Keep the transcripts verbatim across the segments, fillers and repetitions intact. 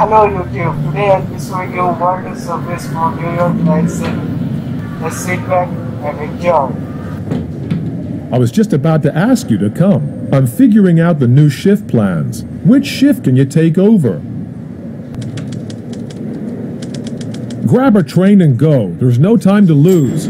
Hello YouTube, today I'll be showing you World of Subways four New York Night City. Let's sit back and enjoy. I was just about to ask you to come. I'm figuring out the new shift plans. Which shift can you take over? Grab a train and go. There's no time to lose.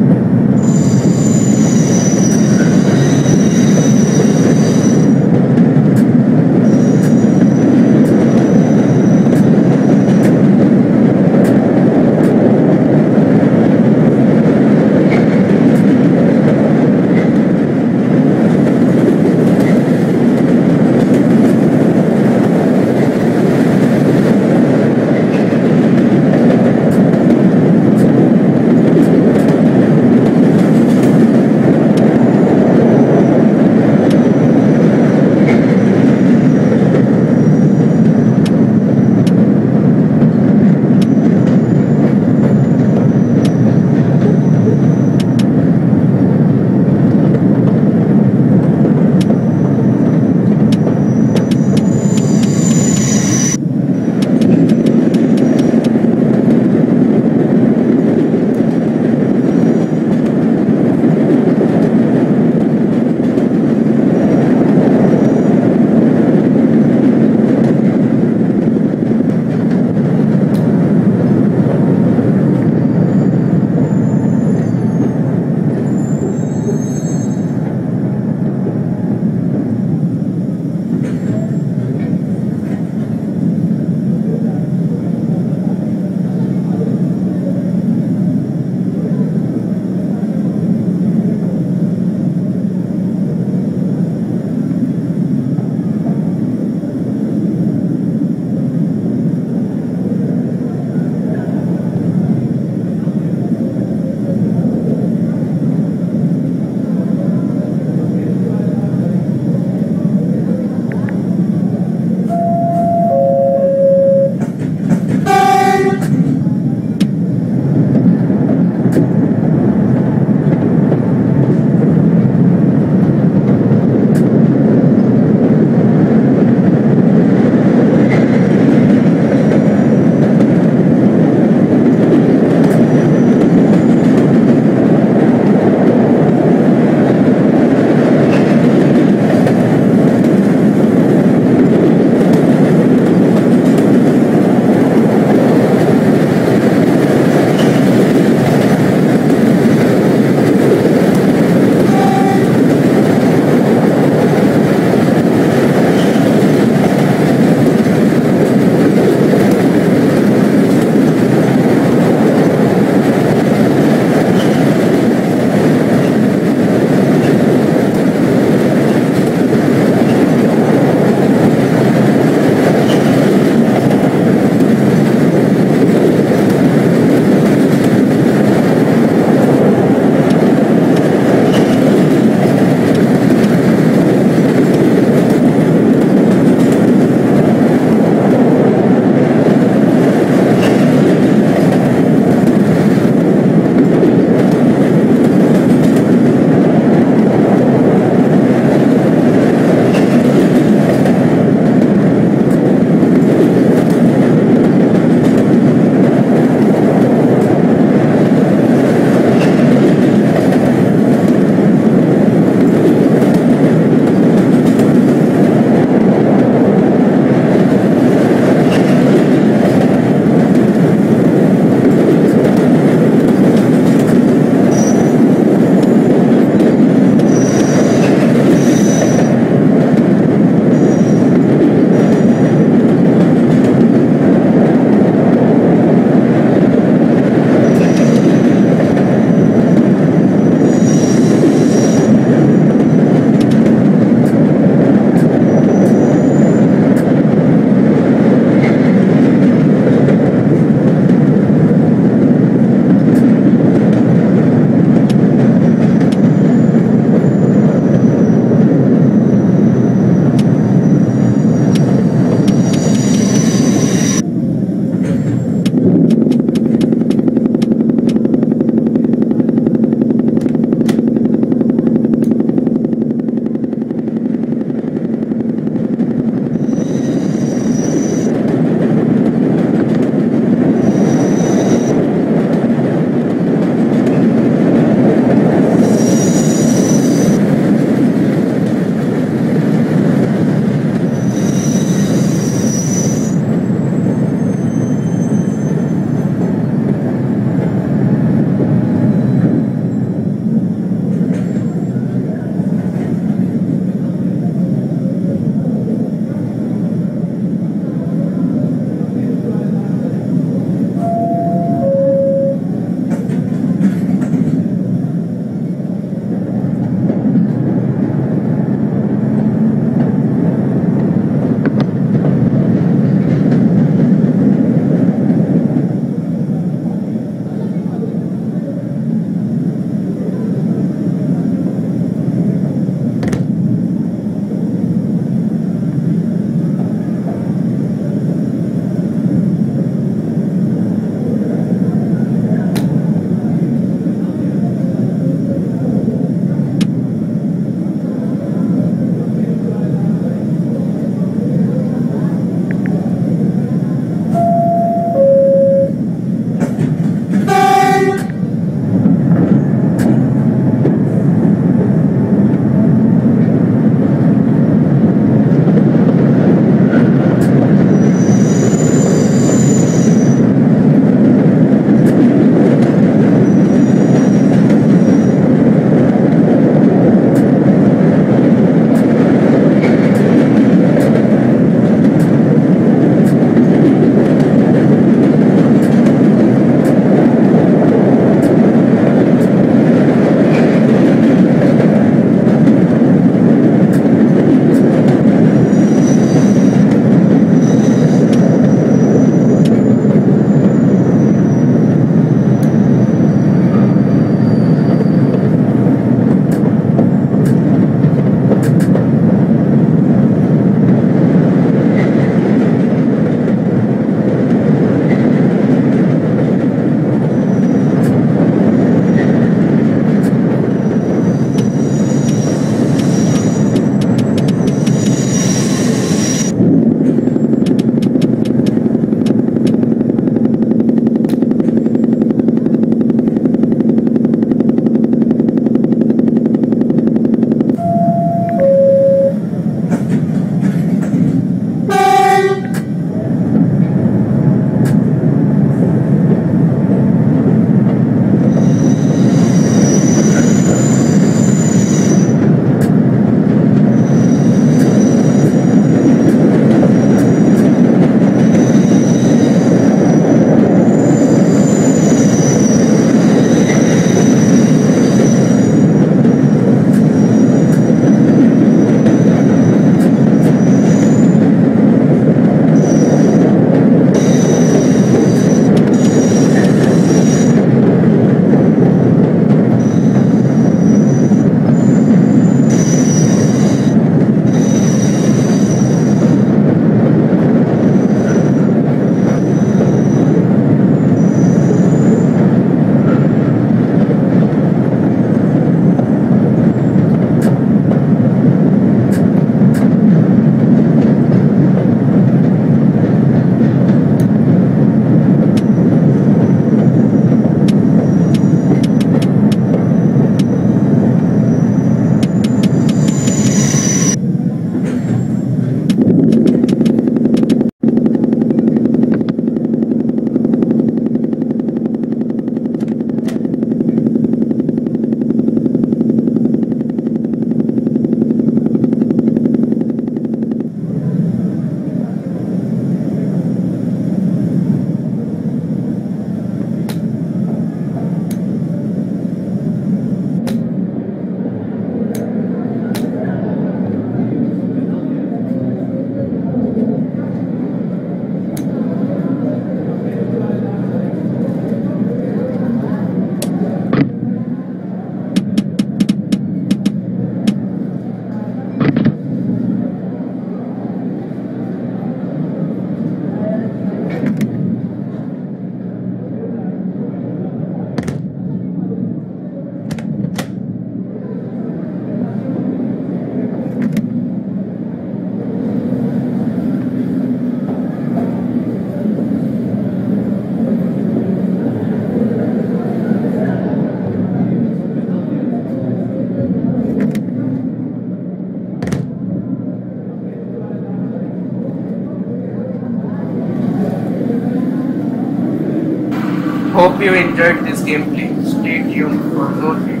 hope you enjoyed this gameplay. Stay tuned for more videos.